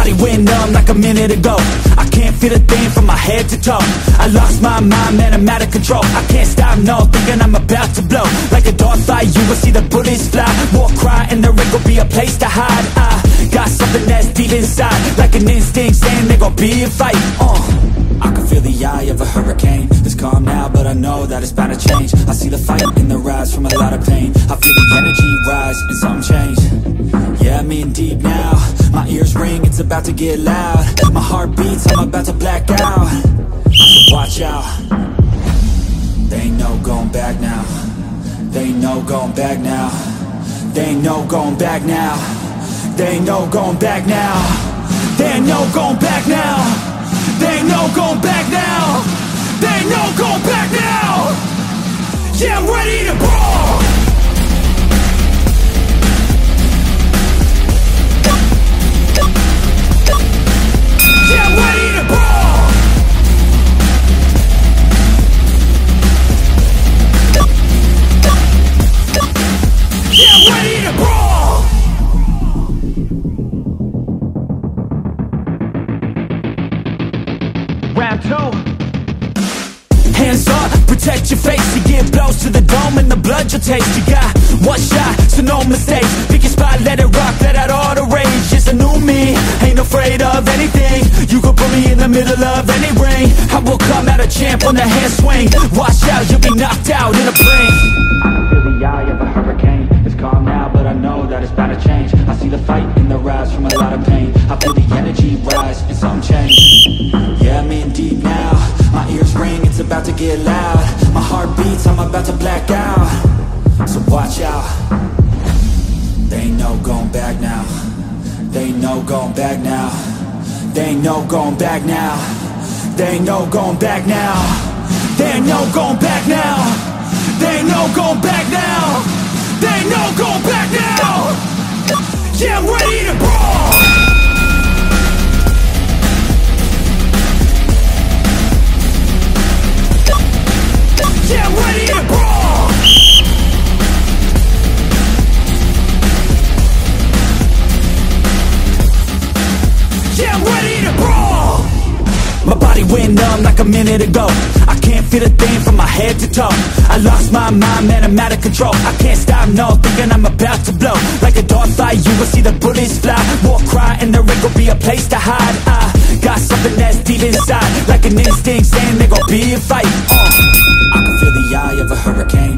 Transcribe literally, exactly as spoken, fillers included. body went numb like a minute ago. I can't feel a thing from my head to toe. I lost my mind, man, I'm out of control. I can't stop, no, thinking I'm about to blow. Like a dog fight, you will see the bullets fly. War cry, and there ain't gonna be a place to hide. I got something that's deep inside, like an instinct saying there gonna be a fight. uh. I can feel the eye of a hurricane. It's calm now, but I know that it's bound to change. I see the fight in their eyes from a lot of pain. I feel the energy rise and some change. Yeah, I'm in deep now. My ears ring, it's about to get loud. My heart beats, I'm about to black out. So watch out. They ain't no going back now. They ain't no going back now. They ain't no going back now. They ain't no going back now. They ain't no going back now. They ain't no going back now. They ain't no going back now. Yeah, I'm ready to brawl. Yeah, I'm ready to brawl. Yeah, I'm ready to brawl. Hands up, protect your face. You give blows to the dome and the blood you'll taste. You got one shot, so no mistakes. Pick your spot, let it rock, let out all the rage. It's a new me, ain't afraid of anything. You could put me in the middle of any ring. I will come out a champ on the hand swing. Watch out, you'll be knocked out in a blink. I can feel the eye of a hurricane. It's calm now, but I know that it's bound to change. I see the fight in their eyes from a lot of pain. I feel the energy rise and some change. Yeah, I'm in deep now. My ears ring, it's about to get loud. My heart beats, I'm about to black out. So watch out. They ain't no going back now. They ain't no going back now. They ain't no going back now. They ain't no going back now. They ain't no going back now. They ain't no going back now. They ain't no going back now. Yeah, I'm ready to brawl. Yeah, I'm ready to brawl. Yeah, I'm ready to brawl. My body went numb like a minute ago. I can't feel a thing from my head to toe. I lost my mind, man, I'm out of control. I can't stop, no, thinking I'm about to blow. Like a dog fight, you will see the bullets fly. War cry, and there ain't gonna be a place to hide. I got something that's deep inside, like an instinct saying there gonna be a fight. uh. I can feel the eye of a hurricane.